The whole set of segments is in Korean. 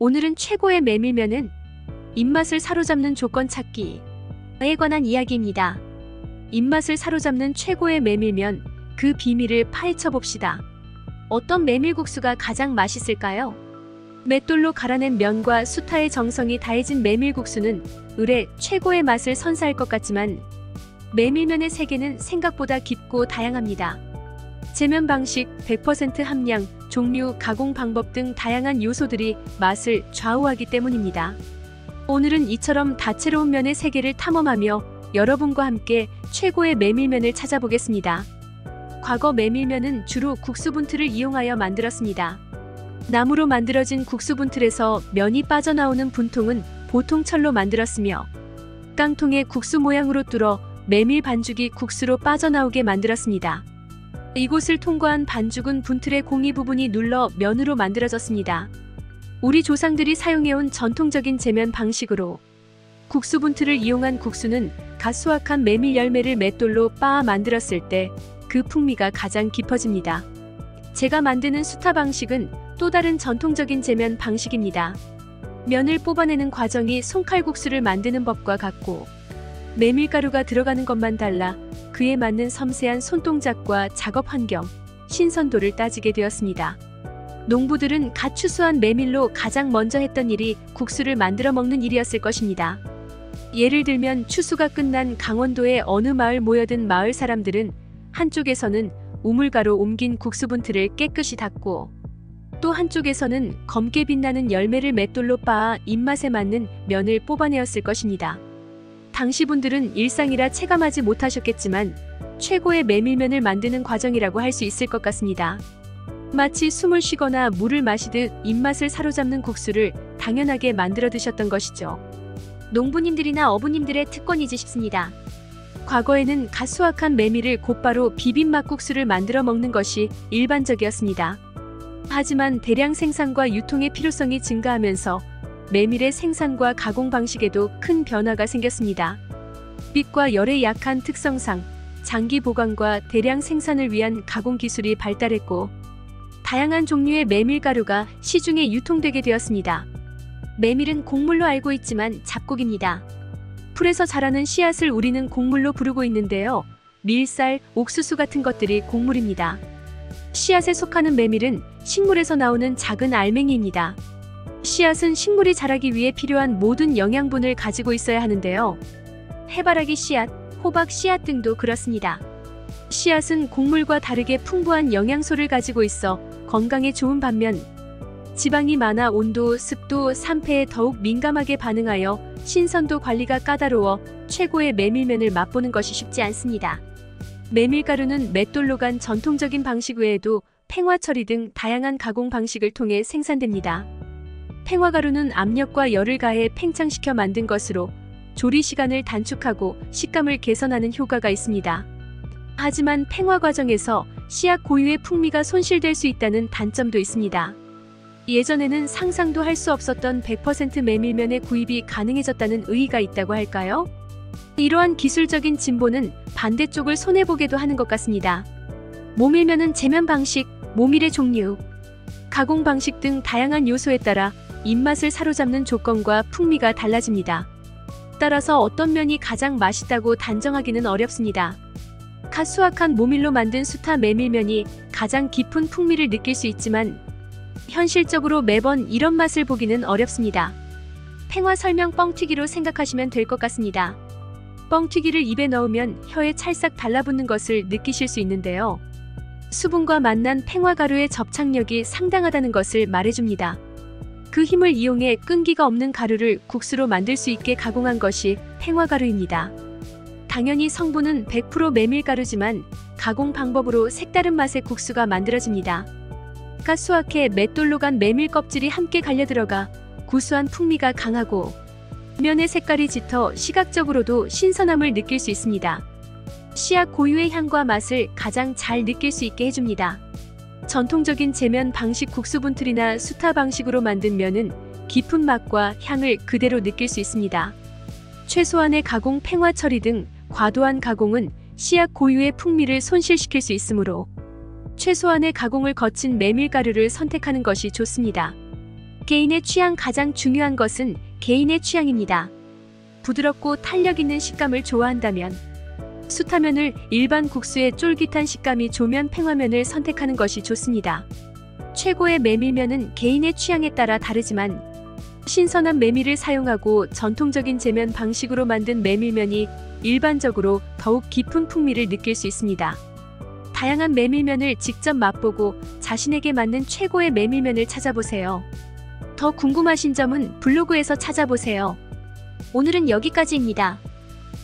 오늘은 최고의 메밀면은 입맛을 사로잡는 조건 찾기에 관한 이야기입니다. 입맛을 사로잡는 최고의 메밀면, 그 비밀을 파헤쳐 봅시다. 어떤 메밀국수가 가장 맛있을까요? 맷돌로 갈아낸 면과 수타의 정성이 다해진 메밀국수는 의례 최고의 맛을 선사할 것 같지만, 메밀면의 세계는 생각보다 깊고 다양합니다. 재면 방식, 100% 함량, 종류, 가공 방법 등 다양한 요소들이 맛을 좌우하기 때문입니다. 오늘은 이처럼 다채로운 면의 세계를 탐험하며 여러분과 함께 최고의 메밀면을 찾아보겠습니다. 과거 메밀면은 주로 국수분틀을 이용하여 만들었습니다. 나무로 만들어진 국수분틀에서 면이 빠져나오는 분통은 보통 철로 만들었으며, 깡통에 국수 모양으로 뚫어 메밀 반죽이 국수로 빠져나오게 만들었습니다. 이곳을 통과한 반죽은 분틀의 공이 부분이 눌러 면으로 만들어졌습니다. 우리 조상들이 사용해온 전통적인 재면 방식으로 국수 분틀을 이용한 국수는 갓 수확한 메밀 열매를 맷돌로 빻아 만들었을 때 그 풍미가 가장 깊어집니다. 제가 만드는 수타 방식은 또 다른 전통적인 재면 방식입니다. 면을 뽑아내는 과정이 손칼국수를 만드는 법과 같고, 메밀가루가 들어가는 것만 달라 그에 맞는 섬세한 손동작과 작업 환경, 신선도를 따지게 되었습니다. 농부들은 갓 추수한 메밀로 가장 먼저 했던 일이 국수를 만들어 먹는 일이었을 것입니다. 예를 들면 추수가 끝난 강원도의 어느 마을 모여든 마을 사람들은 한쪽에서는 우물가로 옮긴 국수분틀을 깨끗이 닦고, 또 한쪽에서는 검게 빛나는 열매를 맷돌로 빻아 입맛에 맞는 면을 뽑아내었을 것입니다. 당시 분들은 일상이라 체감하지 못하셨겠지만 최고의 메밀면을 만드는 과정이라고 할 수 있을 것 같습니다. 마치 숨을 쉬거나 물을 마시듯 입맛을 사로잡는 국수를 당연하게 만들어 드셨던 것이죠. 농부님들이나 어부님들의 특권이지 싶습니다. 과거에는 갓 수확한 메밀을 곧바로 비빔 막국수를 만들어 먹는 것이 일반적이었습니다. 하지만 대량 생산과 유통의 필요성이 증가하면서 메밀의 생산과 가공 방식에도 큰 변화가 생겼습니다. 빛과 열에 약한 특성상 장기 보관과 대량 생산을 위한 가공 기술이 발달했고, 다양한 종류의 메밀가루가 시중에 유통되게 되었습니다. 메밀은 곡물로 알고 있지만 잡곡입니다. 풀에서 자라는 씨앗을 우리는 곡물로 부르고 있는데요, 밀쌀, 옥수수 같은 것들이 곡물입니다. 씨앗에 속하는 메밀은 식물에서 나오는 작은 알맹이입니다. 씨앗은 식물이 자라기 위해 필요한 모든 영양분을 가지고 있어야 하는데요, 해바라기 씨앗, 호박 씨앗 등도 그렇습니다. 씨앗은 곡물과 다르게 풍부한 영양소를 가지고 있어 건강에 좋은 반면, 지방이 많아 온도, 습도, 산패에 더욱 민감하게 반응하여 신선도 관리가 까다로워 최고의 메밀면을 맛보는 것이 쉽지 않습니다. 메밀가루는 맷돌로 간 전통적인 방식 외에도 팽화 처리 등 다양한 가공 방식을 통해 생산됩니다. 팽화가루는 압력과 열을 가해 팽창시켜 만든 것으로 조리 시간을 단축하고 식감을 개선하는 효과가 있습니다. 하지만 팽화 과정에서 씨앗 고유의 풍미가 손실될 수 있다는 단점도 있습니다. 예전에는 상상도 할 수 없었던 100% 메밀면의 구입이 가능해졌다는 의의가 있다고 할까요? 이러한 기술적인 진보는 반대쪽을 손해보게도 하는 것 같습니다. 모밀면은 재면 방식, 모밀의 종류, 가공 방식 등 다양한 요소에 따라 입맛을 사로잡는 조건과 풍미가 달라집니다. 따라서 어떤 면이 가장 맛있다고 단정하기는 어렵습니다. 갓 수확한 모밀로 만든 수타 메밀면이 가장 깊은 풍미를 느낄 수 있지만, 현실적으로 매번 이런 맛을 보기는 어렵습니다. 팽화 설명 뻥튀기로 생각하시면 될 것 같습니다. 뻥튀기를 입에 넣으면 혀에 찰싹 달라붙는 것을 느끼실 수 있는데요, 수분과 만난 팽화가루의 접착력이 상당하다는 것을 말해줍니다. 그 힘을 이용해 끈기가 없는 가루를 국수로 만들 수 있게 가공한 것이 팽화가루입니다. 당연히 성분은 100% 메밀가루지만 가공 방법으로 색다른 맛의 국수가 만들어집니다. 갓 수확해 맷돌로 간 메밀 껍질이 함께 갈려 들어가 구수한 풍미가 강하고, 면의 색깔이 짙어 시각적으로도 신선함을 느낄 수 있습니다. 씨앗 고유의 향과 맛을 가장 잘 느낄 수 있게 해줍니다. 전통적인 재면 방식 국수분틀이나 수타 방식으로 만든 면은 깊은 맛과 향을 그대로 느낄 수 있습니다. 최소한의 가공, 팽화 처리 등 과도한 가공은 씨앗 고유의 풍미를 손실시킬 수 있으므로 최소한의 가공을 거친 메밀가루를 선택하는 것이 좋습니다. 개인의 취향 가장 중요한 것은 개인의 취향입니다. 부드럽고 탄력있는 식감을 좋아한다면 숯화면을 일반 국수의 쫄깃한 식감이 조면 팽화면을 선택하는 것이 좋습니다. 최고의 메밀면은 개인의 취향에 따라 다르지만 신선한 메밀을 사용하고 전통적인 제면 방식으로 만든 메밀면이 일반적으로 더욱 깊은 풍미를 느낄 수 있습니다. 다양한 메밀면을 직접 맛보고 자신에게 맞는 최고의 메밀면을 찾아보세요. 더 궁금하신 점은 블로그에서 찾아보세요. 오늘은 여기까지입니다.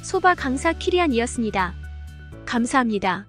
소바 강사 키리안이었습니다. 감사합니다.